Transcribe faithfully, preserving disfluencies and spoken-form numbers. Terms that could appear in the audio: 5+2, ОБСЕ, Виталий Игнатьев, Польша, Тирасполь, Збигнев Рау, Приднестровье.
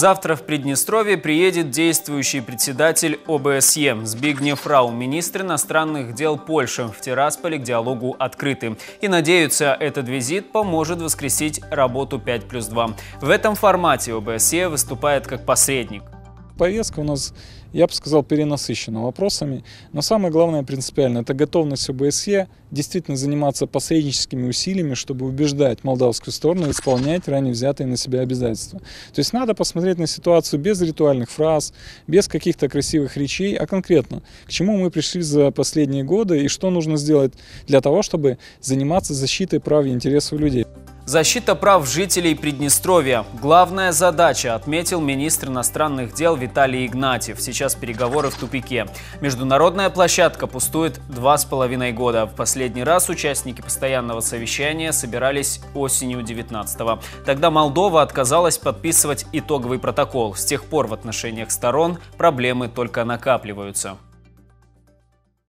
Завтра в Приднестровье приедет действующий председатель о бэ эс е Збигнев Рау, министр иностранных дел Польши. В Тирасполе к диалогу открыты. И надеются, этот визит поможет воскресить работу пять плюс два. В этом формате о бэ эс е выступает как посредник. Повестка у нас, я бы сказал, перенасыщена вопросами, но самое главное принципиально – это готовность о бэ эс е действительно заниматься посредническими усилиями, чтобы убеждать молдавскую сторону исполнять ранее взятые на себя обязательства. То есть надо посмотреть на ситуацию без ритуальных фраз, без каких-то красивых речей, а конкретно, к чему мы пришли за последние годы и что нужно сделать для того, чтобы заниматься защитой прав и интересов людей. Защита прав жителей Приднестровья – главная задача, отметил министр иностранных дел Виталий Игнатьев. Сейчас переговоры в тупике. Международная площадка пустует два с половиной года. В последний раз участники постоянного совещания собирались осенью девятнадцатого. Тогда Молдова отказалась подписывать итоговый протокол. С тех пор в отношениях сторон проблемы только накапливаются.